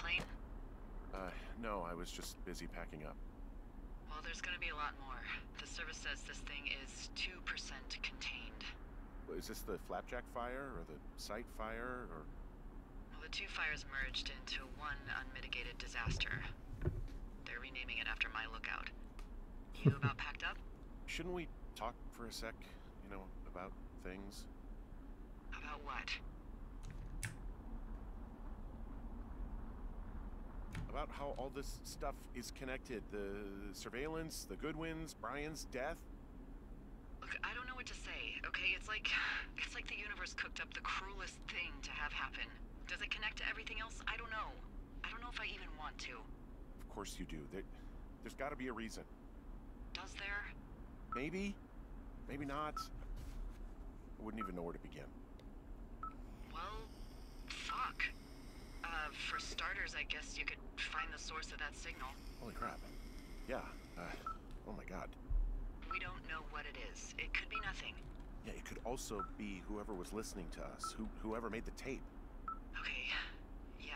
plane? No, I was just busy packing up. Well, there's gonna be a lot more. The service says this thing is 2% contained. Is this the Flapjack fire, or the site fire, or...? Well, the two fires merged into one unmitigated disaster. They're renaming it after my lookout. You about packed up? Shouldn't we talk for a sec, you know, about things? About what? About how all this stuff is connected. The surveillance, the Goodwins, Brian's death. Look, I don't know what to say, okay? It's like the universe cooked up the cruelest thing to have happen. Does it connect to everything else? I don't know. I don't know if I even want to. Of course you do. There's got to be a reason. Does there? Maybe. Maybe not. I wouldn't even know where to begin. Well, fuck. For starters, I guess you could find the source of that signal. Holy crap. Yeah. Oh my god. We don't know what it is. It could be nothing. Yeah, it could also be whoever was listening to us. Whoever made the tape. Okay. Yeah,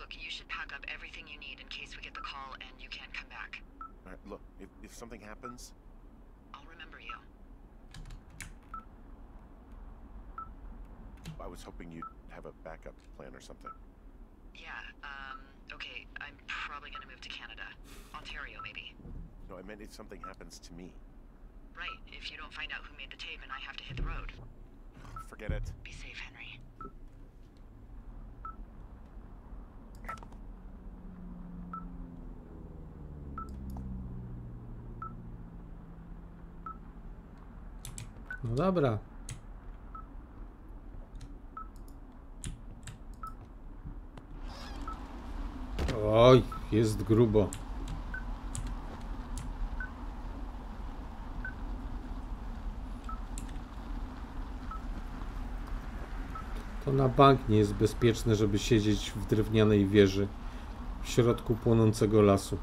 look, you should pack up everything you need in case we get the call and you can't come back. Alright, look, if something happens... I'll remember you. I was hoping you'd have a backup plan or something. Yeah, okay, I'm probably gonna move to Canada. Ontario, maybe. No, I meant if something happens to me. Right, if you don't find out who made the tape and I have to hit the road. Forget it. Be safe, Henry. No dobra. Oj, jest grubo. To na bank nie jest bezpieczne, żeby siedzieć w drewnianej wieży w środku płonącego lasu.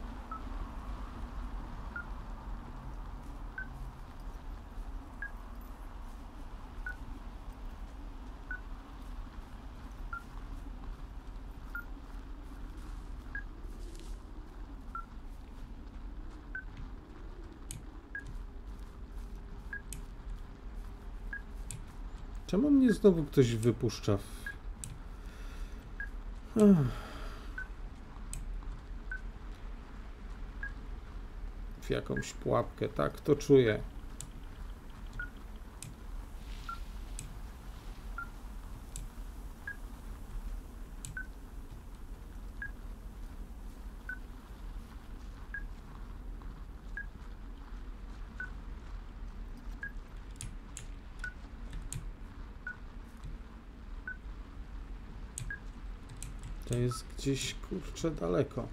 Czemu mnie znowu ktoś wypuszcza? W jakąś pułapkę, tak to czuję. To jest gdzieś, kurczę, daleko.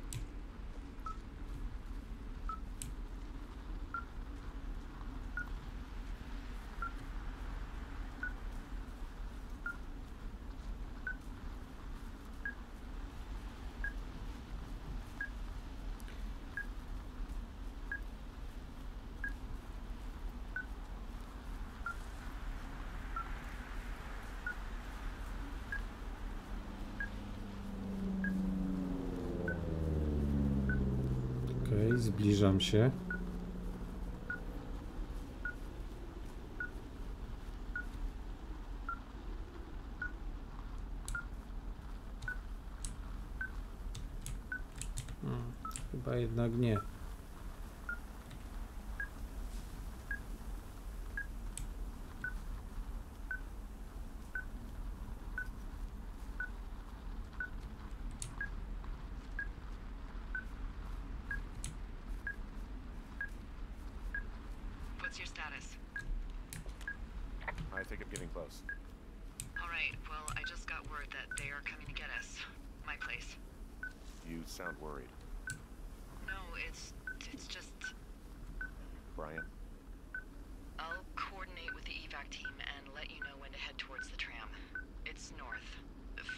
Zbliżam się. Chyba jednak nie. What's your status? I think I'm getting close. Alright, well, I just got word that they are coming to get us. My place. You sound worried. No, it's just... Brian? I'll coordinate with the evac team and let you know when to head towards the tram. It's north.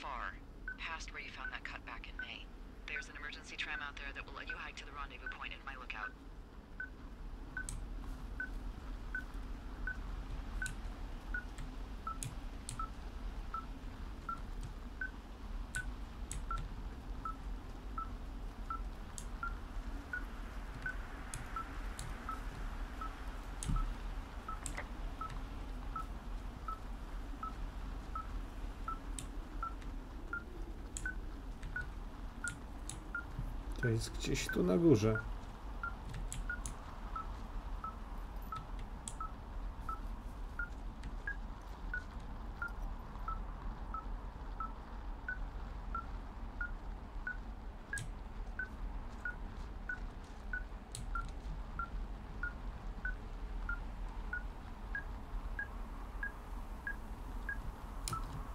Far. Past where you found that cut back in May. There's an emergency tram out there that will let you hike to the rendezvous point at my lookout. To jest gdzieś tu na górze.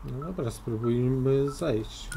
No dobra, spróbujmy zejść.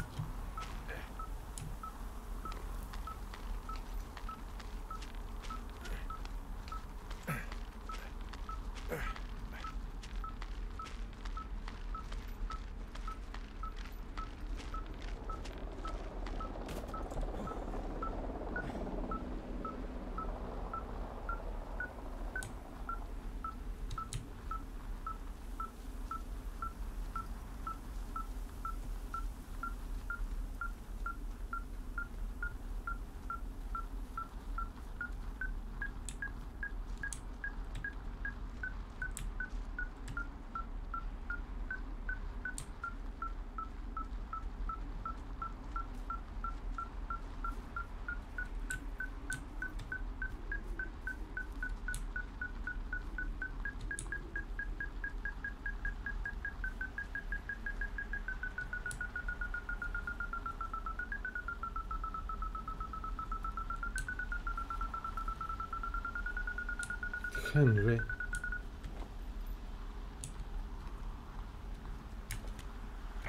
Henry.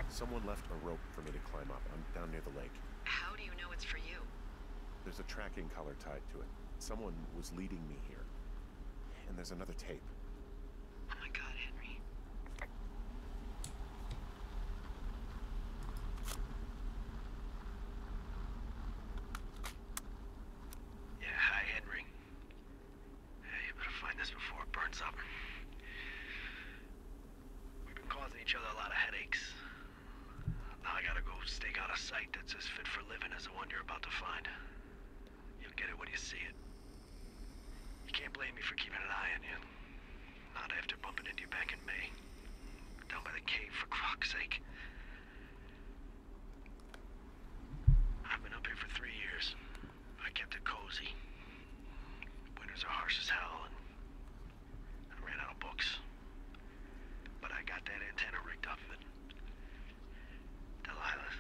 Someone left a rope for me to climb up. I'm down near the lake. How do you know it's for you? There's a tracking collar tied to it. Someone was leading me here. And there's another tape. Oh my God, Henry. Yeah, hi, Henry. This before it burns up. We've been causing each other a lot of headaches. Now I gotta go stake out a site that's as fit for living as the one you're about to find. You'll get it when you see it. You can't blame me for keeping an eye on you. Not after bumping into you back in May. Down by the cave, for croc's sake. I've been up here for 3 years. I kept it cozy. Winters are harsh as hell. But I got that antenna rigged up, and Delilah,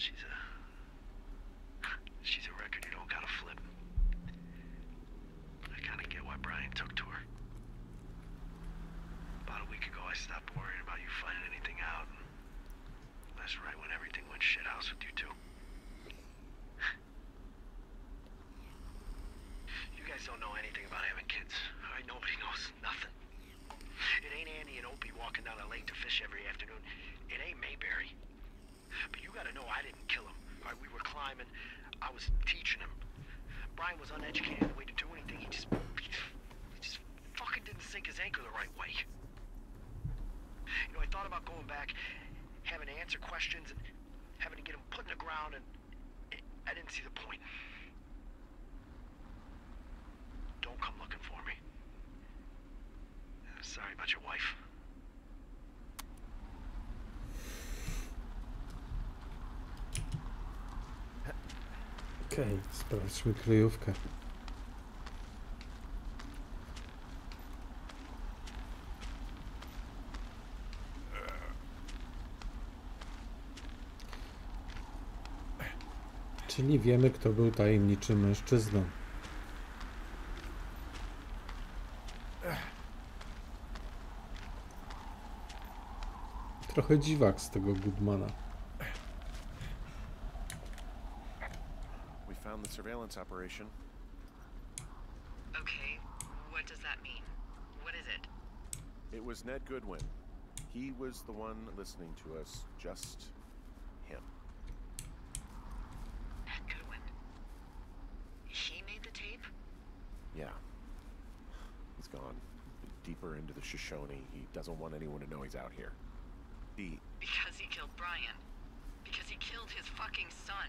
she's a record you don't gotta flip. I kinda get why Brian took to her. About a week ago I stopped worrying about you finding anything out, and that's right when everything went shit house with you two. You guys don't know anything about having kids. Alright, nobody knows nothing. It ain't Andy and Opie walking down a lake to fish every afternoon. It ain't Mayberry. But you gotta know I didn't kill him. Alright, we were climbing. I was teaching him. Brian was uneducated in the way to do anything. He just fucking didn't sink his anchor the right way. You know, I thought about going back, having to answer questions, and having to get him put in the ground, and I didn't see the point. Don't come looking for me. Sorry about your wife. Okej, sprawdźmy kryjówkę. Czyli wiemy, kto był tajemniczym mężczyzną. Trochę dziwak z tego Goodmana. We found the surveillance operation. Okay, what does that mean? What is it? It was Ned Goodwin. He was the one listening to us. Just him. Ned Goodwin. He made the tape? Yeah. He's gone deeper into the Shoshone. He doesn't want anyone to know he's out here. Because he killed Brian. Because he killed his fucking son.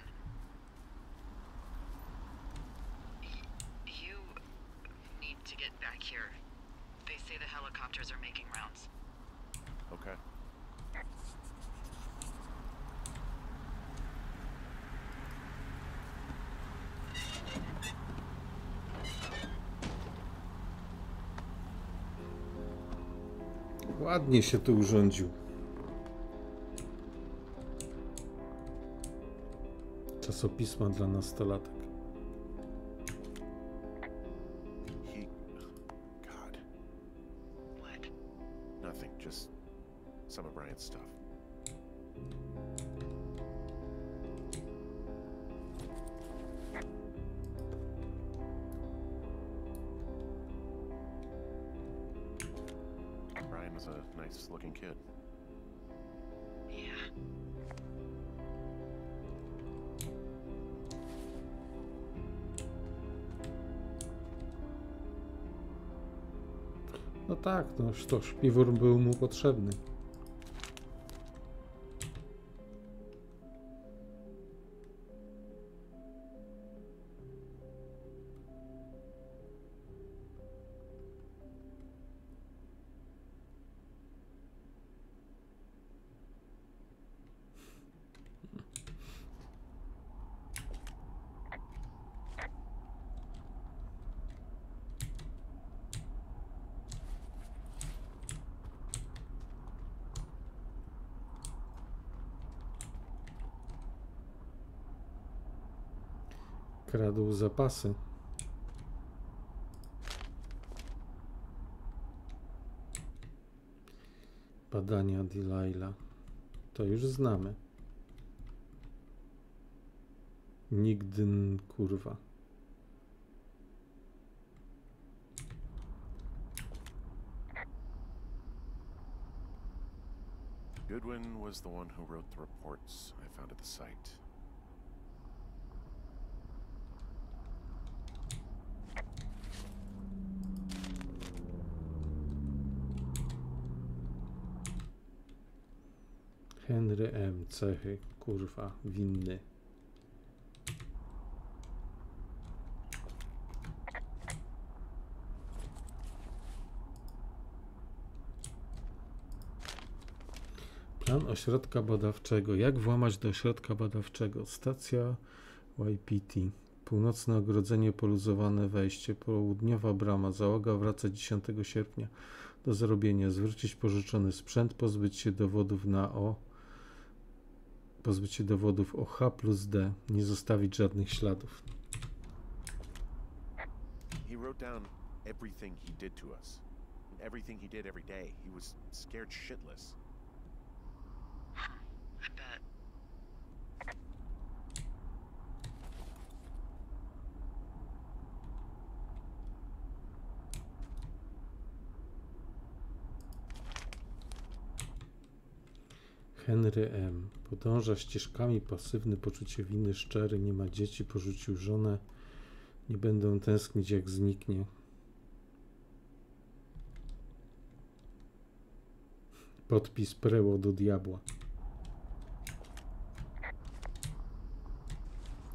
You need to get back here. They say the helicopters are making rounds. Okay. Ładnie się tu urządził. Czasopisma dla nastolatek. No tak, no to śpiwór był mu potrzebny. Kradł zapasy. Badania Delilah. To już znamy. Nigdy, kurwa. Goodwin was the one who wrote the reports I found at the site. Henry M. Cechy, kurwa, winny. Plan ośrodka badawczego. Jak włamać do ośrodka badawczego? Stacja YPT. Północne ogrodzenie, poluzowane wejście, południowa brama, załoga wraca 10 sierpnia. Do zrobienia: zwrócić pożyczony sprzęt, pozbyć się dowodów na O. Pozbyć się dowodów o H plus D, nie zostawić żadnych śladów. He wrote down everything he did to us. Everything he did every day. He was scared shitless. I bet. Henry M. Podąża ścieżkami, pasywny, poczucie winy, szczery, nie ma dzieci, porzucił żonę, nie będą tęsknić jak zniknie. Podpis: preło do diabła.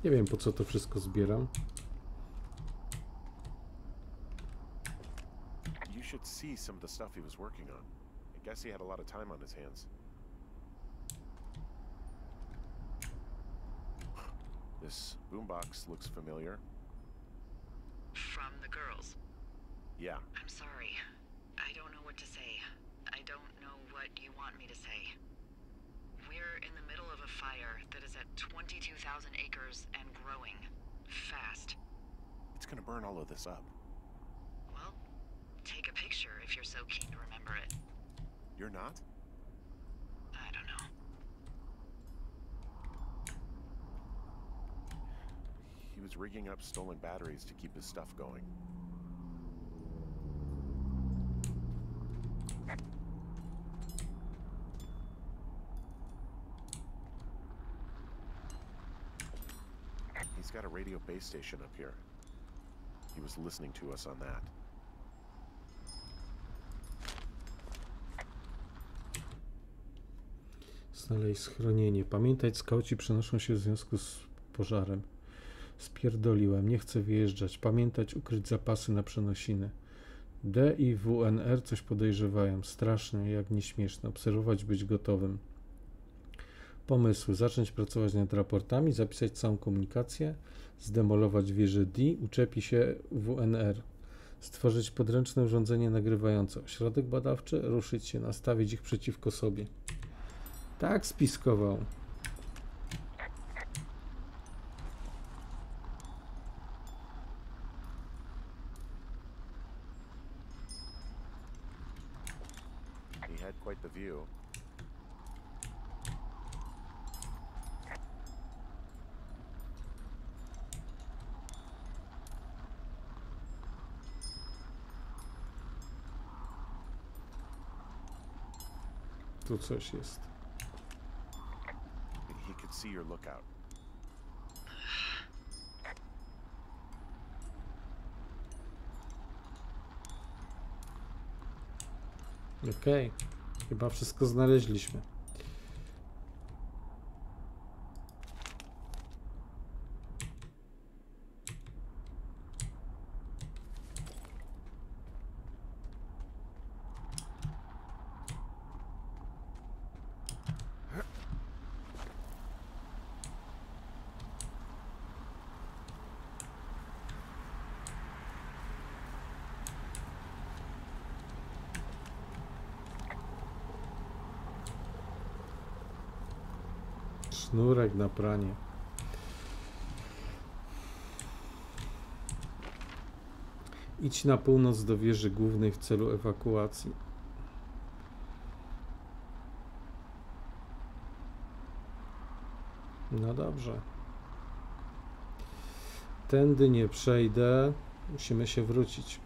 Nie wiem, po co to wszystko zbieram. You should see some of the stuff he was working on. I guess he had a lot of time on his hands. This boombox looks familiar. From the girls? Yeah. I'm sorry. I don't know what to say. I don't know what you want me to say. We're in the middle of a fire that is at 22,000 acres and growing. Fast. It's gonna burn all of this up. Well, take a picture if you're so keen to remember it. You're not? I don't know. He was rigging up stolen batteries to keep his stuff going. He's got a radio base station up here. He was listening to us on that. Znaleźć schronienie. Pamiętaj, skauci przenoszą się w związku z pożarem. Spierdoliłem, nie chcę wyjeżdżać. Pamiętać, ukryć zapasy na przenosiny. D i WNR coś podejrzewają. Strasznie, jak nieśmieszne. Obserwować, być gotowym. Pomysły: zacząć pracować nad raportami, zapisać całą komunikację, zdemolować wieżę D, uczepi się WNR. stworzyć podręczne urządzenie nagrywające ośrodek badawczy, ruszyć się, nastawić ich przeciwko sobie. Tak spiskował. Tu coś jest. Okej. Chyba wszystko znaleźliśmy. Sznurek na pranie. Idź na północ do wieży głównej w celu ewakuacji. No dobrze. Tędy nie przejdę. Musimy się wrócić.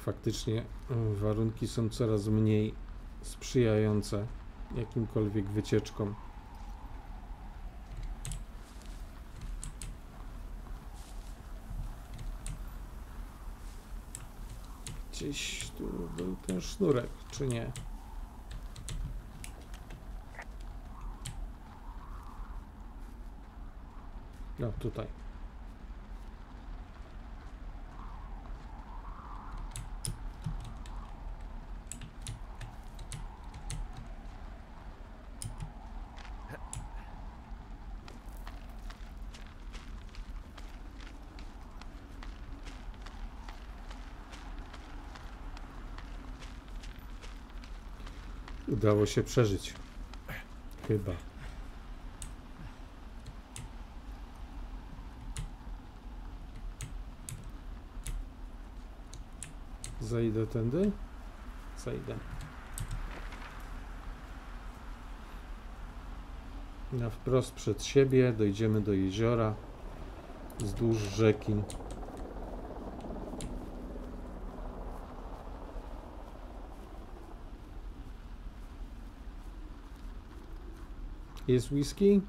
Faktycznie warunki są coraz mniej sprzyjające jakimkolwiek wycieczkom. Gdzieś tu był ten sznurek, czy nie? No, tutaj. Udało się przeżyć. Chyba. Zejdę tędy? Zejdę. Na wprost przed siebie dojdziemy do jeziora wzdłuż rzeki. Jest whisky?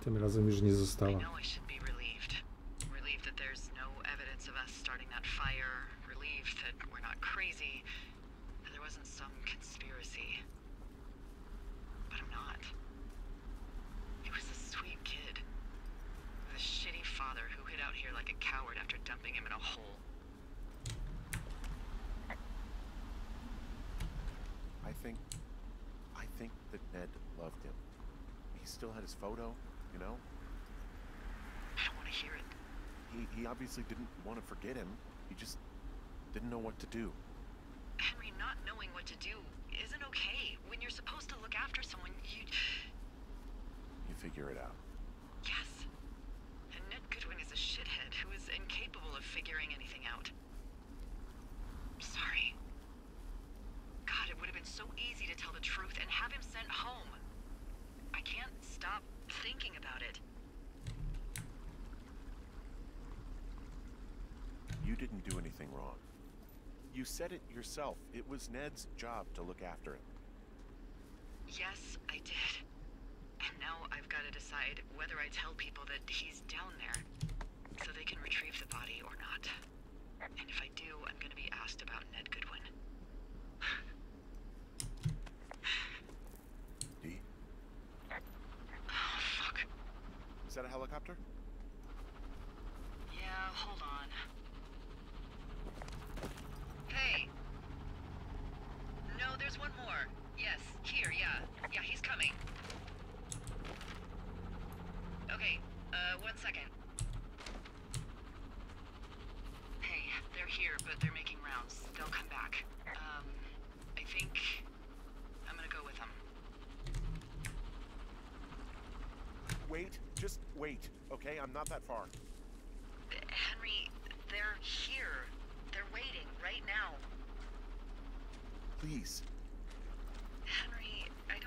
Tym razem już nie została. I think that Ned loved him. He still had his photo, you know? I don't want to hear it. He obviously didn't want to forget him. He just didn't know what to do. Henry, not knowing what to do isn't okay. When you're supposed to look after someone, you figure it out. Yes. And Ned Goodwin is a shithead who is incapable of figuring anything out. I'm sorry. God, it would have been so easy to tell the truth and have him sent home. I can't stop thinking about it. You didn't do anything wrong. You said it yourself. It was Ned's job to look after him. Yes, I did. And now I've got to decide whether I tell people that he's down there so they can retrieve the body or not. And if I do, I'm going to be asked about Ned Goodwin. Is that a helicopter? Yeah, hold on. Hey. No, there's one more. Yes, here, yeah. Yeah, he's coming. Okay, 1 second. Hey, they're here, but they're making rounds. They'll come back. I think I'm gonna go with them. Wait, just wait, okay? I'm not that far. Henry, they're here. They're waiting right now. Please. Henry, I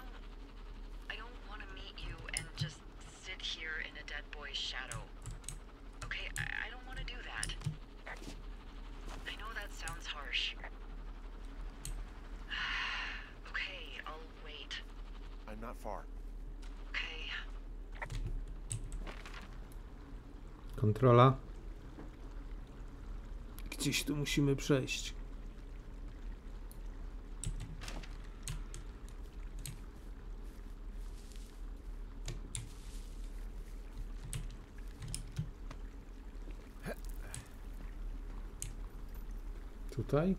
don't want to meet you and just sit here in a dead boy's shadow. Okay, I don't want to do that. I know that sounds harsh. Okay, I'll wait. I'm not far. Okay. Kontrola. Gdzieś tu musimy przejść. Tutaj?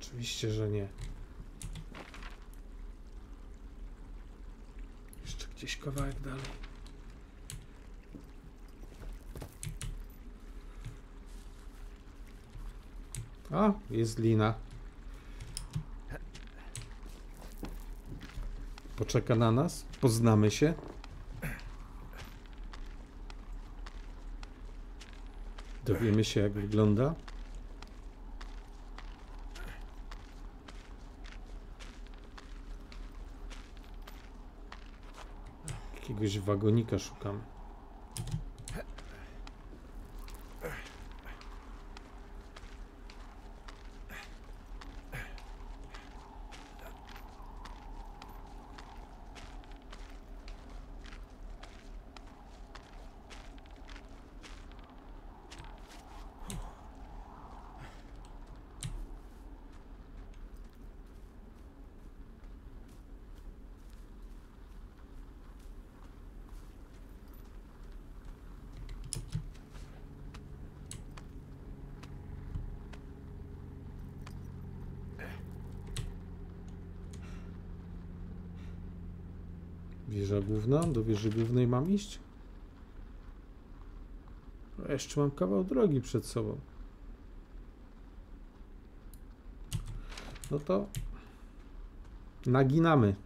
Oczywiście, że nie. Jeszcze gdzieś kawałek dalej. A, jest lina. Poczeka na nas, poznamy się. Dowiemy się, jak wygląda. Jakiegoś wagonika szukamy. Wieża główna, do wieży głównej mam iść? Jeszcze mam kawał drogi przed sobą. No to naginamy.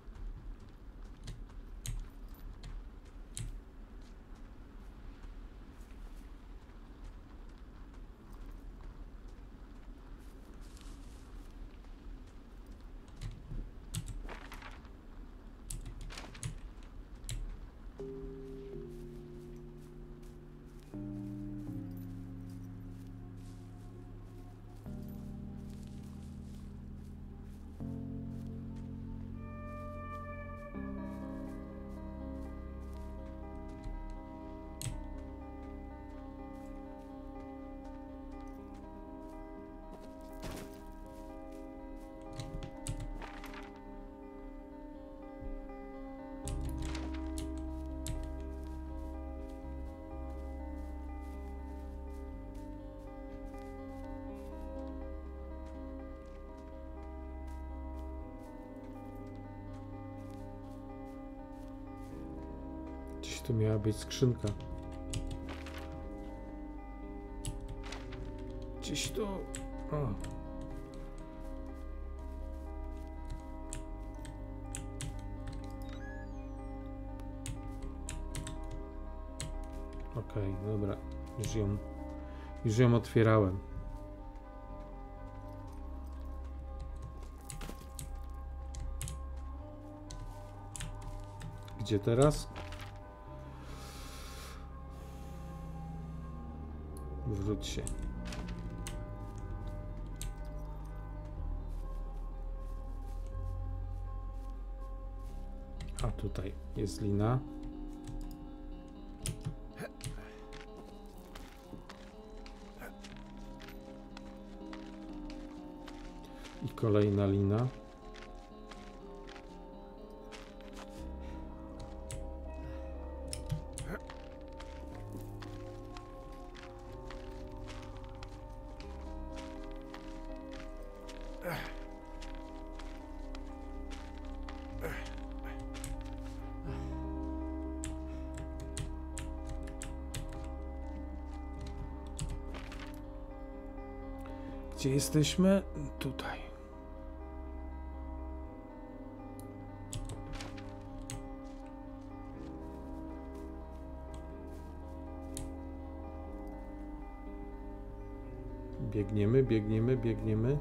Tu miała być skrzynka. Gdzieś tu... O. Okej, dobra. Już ją otwierałem. Gdzie teraz? Wróć się. A tutaj jest lina. I kolejna lina. Gdzie jesteśmy? Tutaj. Biegniemy, biegniemy, biegniemy.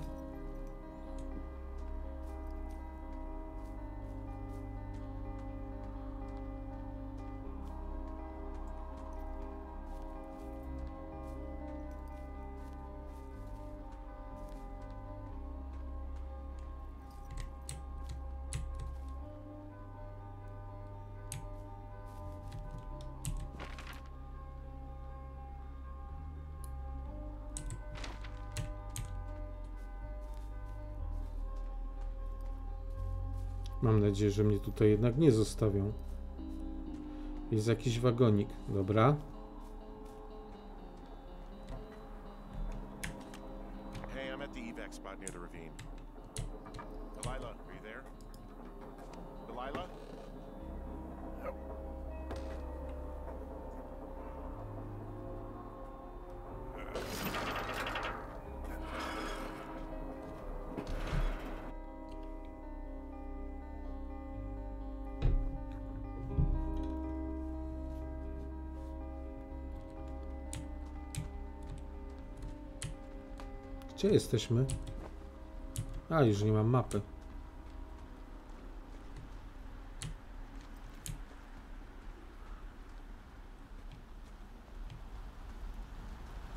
Mam nadzieję, że mnie tutaj jednak nie zostawią. Jest jakiś wagonik. Dobra. Hey, I'm at the evac spot near the ravine. Delilah, are you there? Delilah? No. Gdzie jesteśmy? A, już nie mam mapy.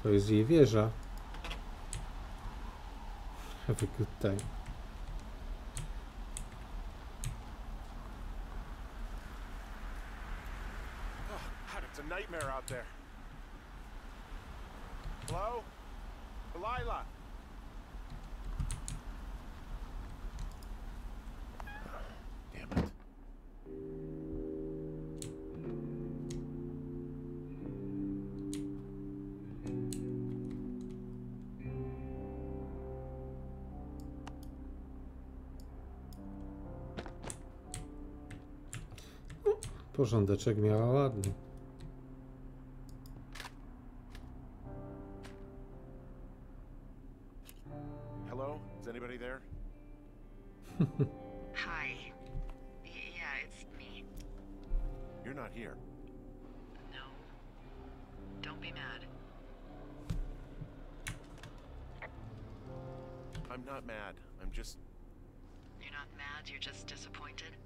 To jest jej wieża. Have a good time. Oh, it's a nightmare out there. Hello? Delilah. Porządeczek miała ładny. Hello? Is anybody there? Hi. Yeah, it's me. You're not here. No. Don't be mad. I'm not mad. I'm just... You're not mad, you're just disappointed?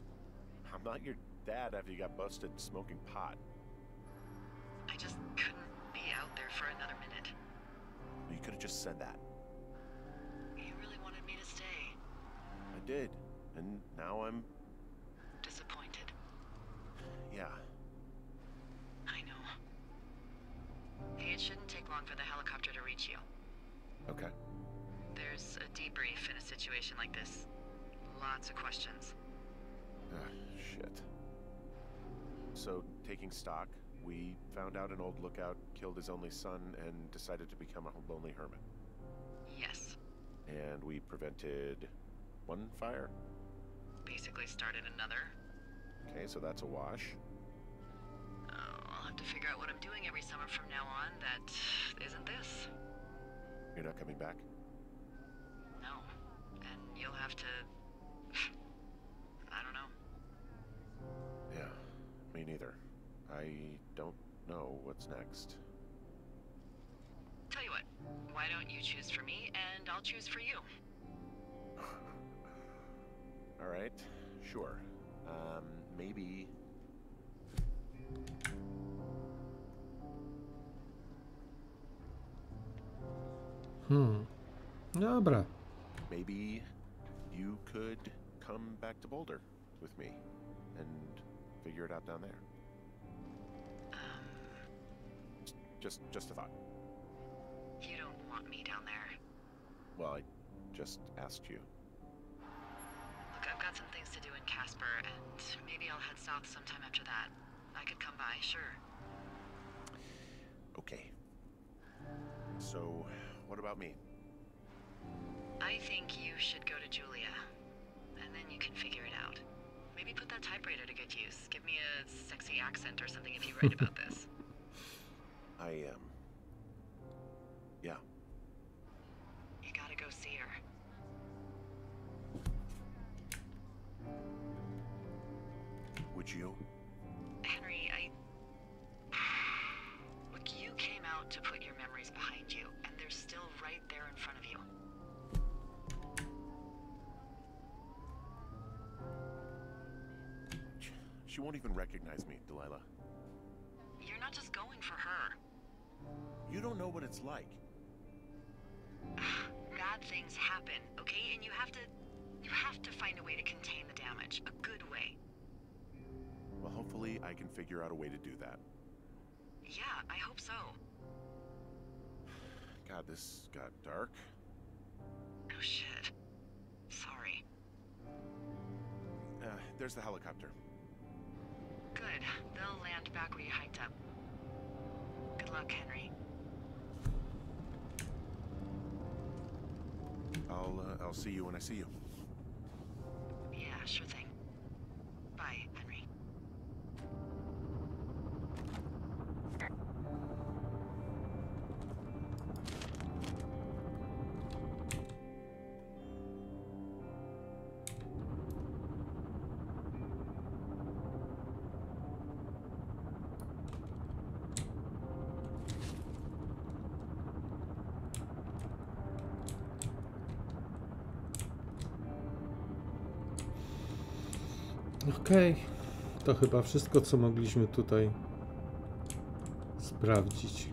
I'm not your... Dad, after you got busted smoking pot. I just couldn't be out there for another minute. You could have just said that. You really wanted me to stay. I did, and now I'm... disappointed. Yeah. I know. Hey, it shouldn't take long for the helicopter to reach you. Okay. There's a debrief in a situation like this. Lots of questions. Shit. So, taking stock, we found out an old lookout killed his only son and decided to become a lonely hermit. Yes. And we prevented one fire? Basically started another. Okay, so that's a wash. I'll have to figure out what I'm doing every summer from now on that isn't this. You're not coming back? No. And you'll have to... I don't know. Yeah. Me neither. I don't know what's next. Tell you what, why don't you choose for me, and I'll choose for you. All right, sure. Maybe... Dobra. Maybe you could come back to Boulder with me, and... figure it out down there. Just a thought. You don't want me down there. Well, I just asked you. Look, I've got some things to do in Casper, and maybe I'll head south sometime after that. I could come by, sure. Okay. So, what about me? I think you should go to Julia, and then you can figure it out. Maybe put that typewriter to good use. Give me a sexy accent or something if you write about this. I, yeah. You gotta won't even recognize me, Delilah. You're not just going for her. You don't know what it's like. Bad things happen, okay? And you have to find a way to contain the damage. A good way. Well, hopefully I can figure out a way to do that. Yeah, I hope so. God, this got dark. Oh, shit. Sorry. There's the helicopter. Good. They'll land back where you hiked up. Good luck, Henry. I'll see you when I see you. Yeah, sure thing. Bye, Henry. Okej, to chyba wszystko, co mogliśmy tutaj sprawdzić.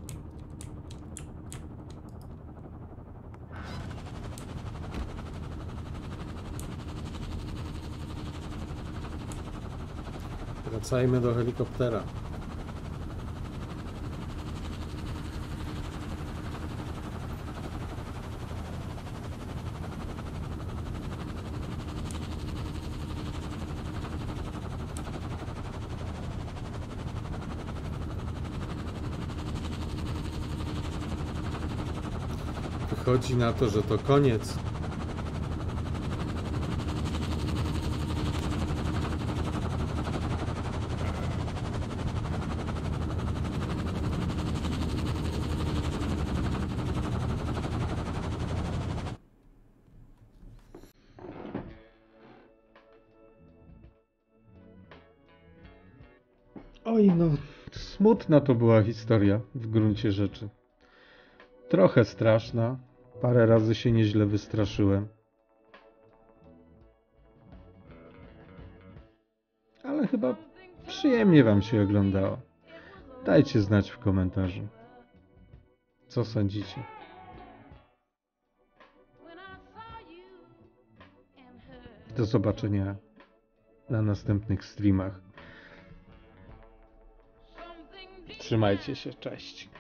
Wracajmy do helikoptera. Chodzi na to, że to koniec. Oj, no, smutna to była historia w gruncie rzeczy. Trochę straszna. Parę razy się nieźle wystraszyłem. Ale chyba przyjemnie wam się oglądało. Dajcie znać w komentarzu, co sądzicie. Do zobaczenia na następnych streamach. Trzymajcie się, cześć.